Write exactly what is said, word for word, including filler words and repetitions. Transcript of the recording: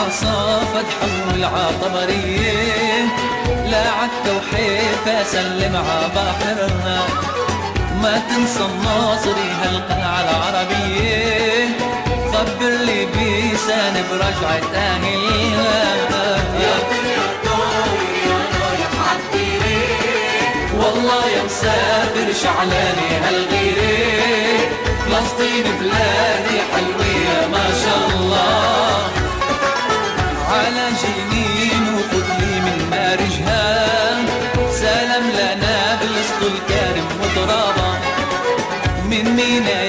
العصا فتحوا العطمرية، لا عكا وحيفا سلم ع بحرها، ما تنسى الناصري هالقلعة العربية، خبر لي بيسان برجعة أهلها. يا دنيا الدور يا رايح عالديري، والله يا مسافر شعلاني هالغيري، فلسطين بلادي حلوة يا ما شاء الله، على جنين وقدلي من مارجها، سلام لنابلس طول كارم وترابا، من ميناء